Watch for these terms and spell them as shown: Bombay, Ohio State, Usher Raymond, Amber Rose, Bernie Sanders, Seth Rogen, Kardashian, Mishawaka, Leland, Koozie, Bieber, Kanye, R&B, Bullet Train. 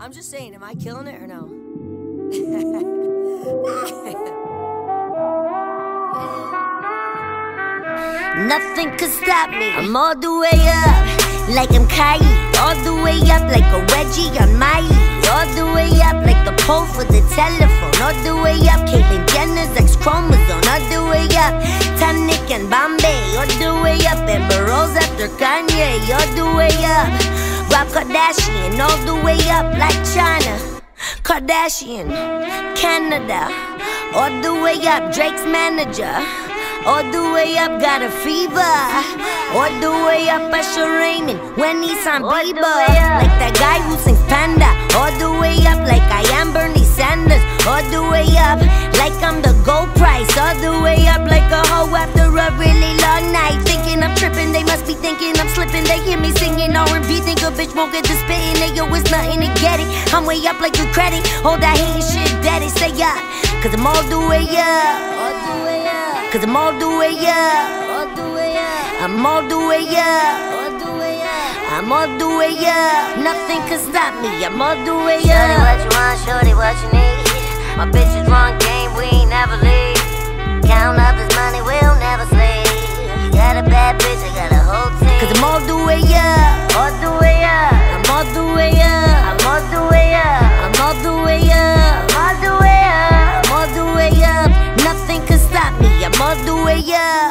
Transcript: I'm just saying, am I killing it or no? Nothing could stop me. I'm all the way up, like I'm Kai. All the way up, like a wedgie on my E. All the way up, like the pole for the telephone. All the way up, Caitlyn Jenner's X chromosome. All the way up, Titanic and Bombay. All the way up, Amber Rose after Kanye. All the way up, Rob Kardashian, all the way up like China, Kardashian, Canada, all the way up, Drake's manager, all the way up, got a fever, all the way up, Usher Raymond, when he's on Bieber, like that guy who sings Panda, all the way up, like I am Bernie Sanders, all the way up, like I'm the gold price, all the way up, like a hoe after a really long night, thinking I'm tripping, they must be thinking I'm slipping, they hear me singing R&B, think a bitch won't get the spitting, they yo, it's nothing to get it, I'm way up like the credit, all that hating shit, daddy, stay up, cause I'm all the way up, all the way up, cause I'm all the way up, all the way up, I'm all the way up, all the way up, I'm all the way up, nothing can stop me, I'm all the way up. Shorty what you want, shorty what you need, my bitch is wrong game, we ain't never leave, count up his money, we'll never sleep. Got a bad bitch, I got a whole team. Cause I'm all the way up, all the way up. I'm all the way up, I'm all the way up. I'm all the way up, I'm all the way up. I'm all the way up, nothing can stop me. I'm all the way up.